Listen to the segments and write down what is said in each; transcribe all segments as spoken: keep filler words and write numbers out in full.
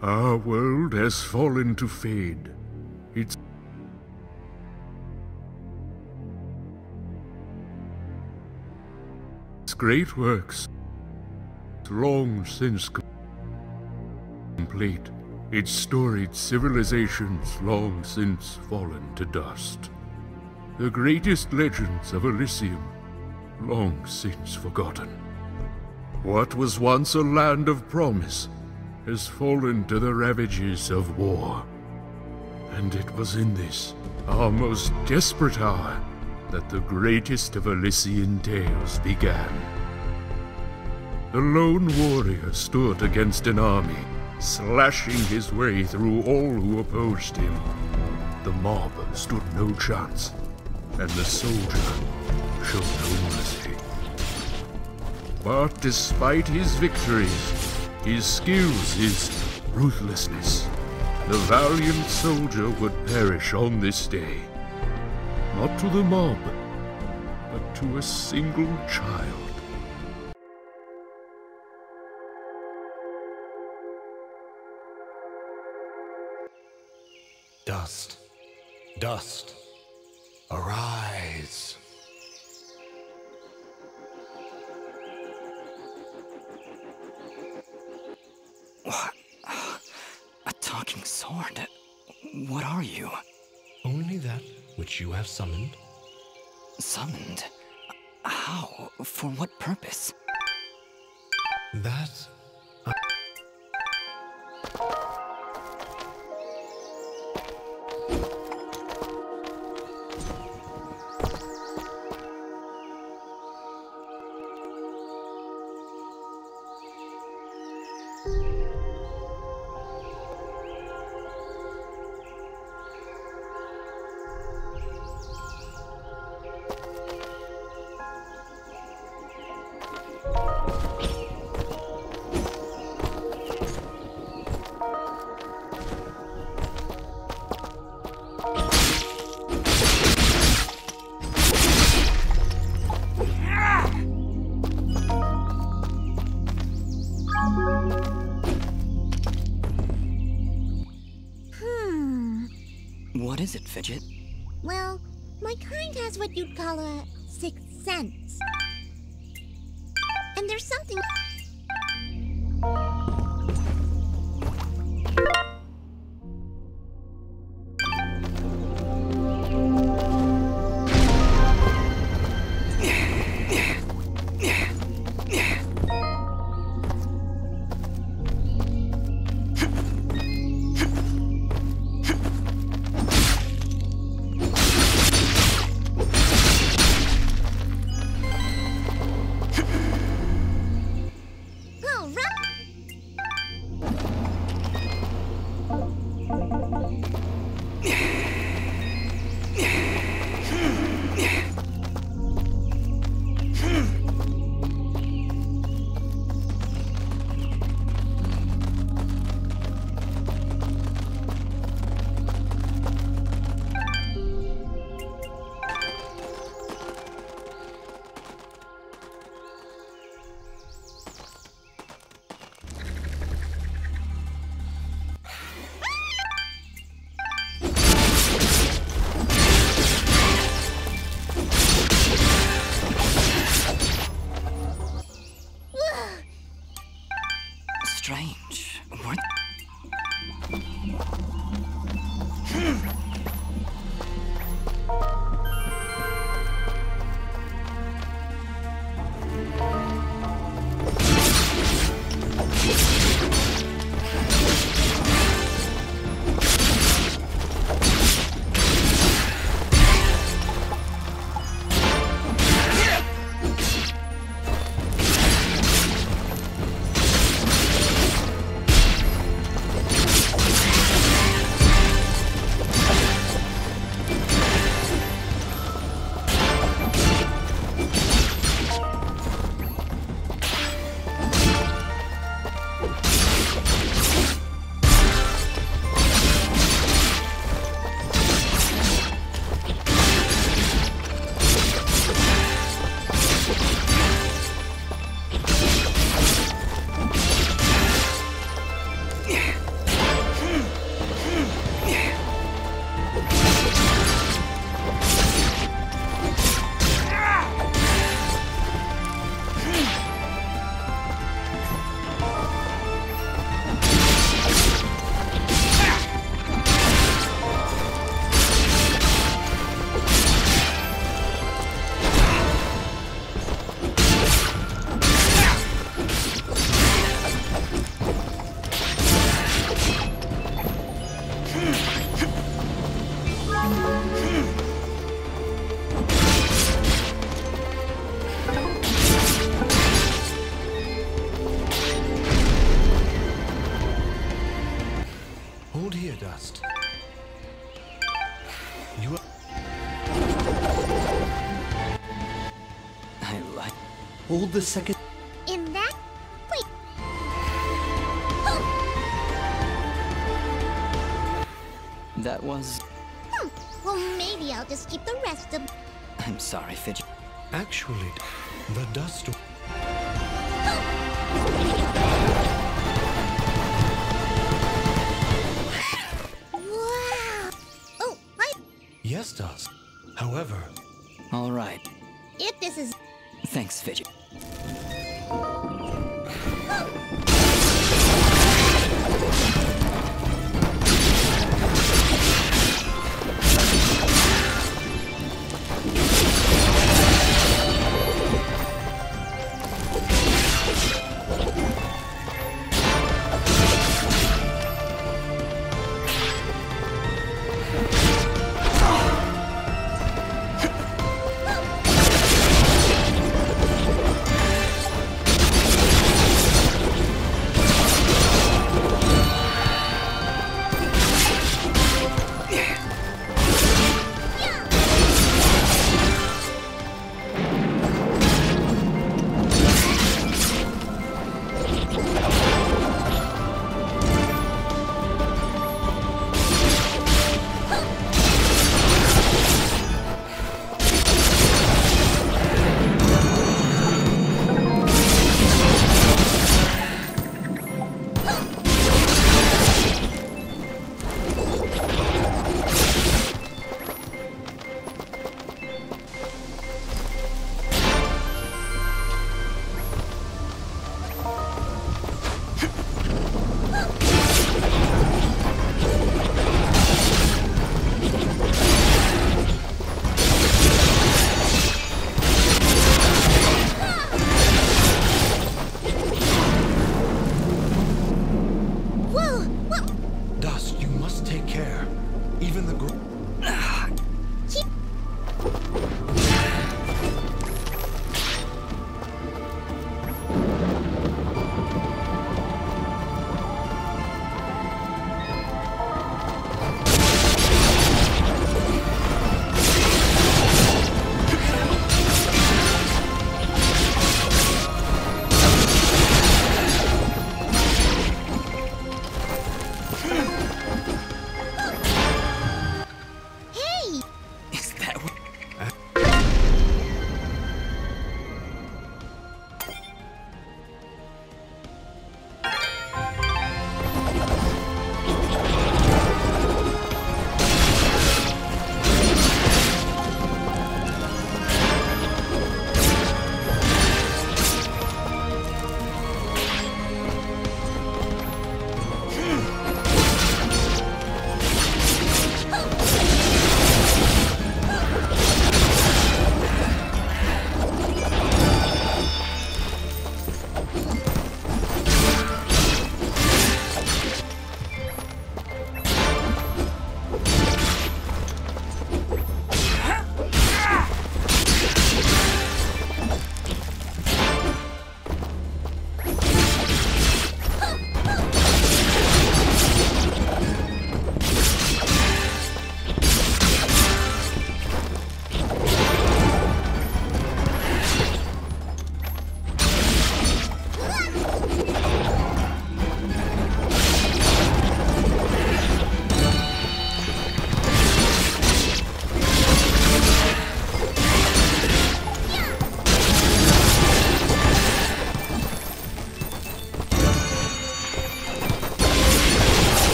Our world has fallen to fade. It's great works, long since complete, its storied civilizations long since fallen to dust. The greatest legends of Elysium, long since forgotten. What was once a land of promise has fallen to the ravages of war. And it was in this, our most desperate hour, that the greatest of Elysian tales began. The lone warrior stood against an army, slashing his way through all who opposed him. The mob stood no chance, and the soldier showed no mercy. But despite his victories, his skills, his ruthlessness, the valiant soldier would perish on this day. Not to the mob, but to a single child. Dust, dust, arise. What? A talking sword? What are you? Only that which you have summoned. Summoned? How? For what purpose? That... I... What is it, Fidget? Well, my kind has what you'd call a sixth sense. And there's something... Strange. What? Yeah. hold here, Dust. You are... I like... Hold the second... In that... Wait... Huh. That was... Hmm. Well, maybe I'll just keep the rest of... I'm sorry, Fidget. Actually, the Dust... Yes, Dust. However... All right. If this is... Thanks, Fidget.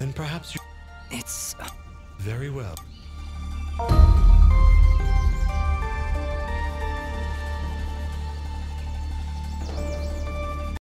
Then perhaps you... It's... Very well.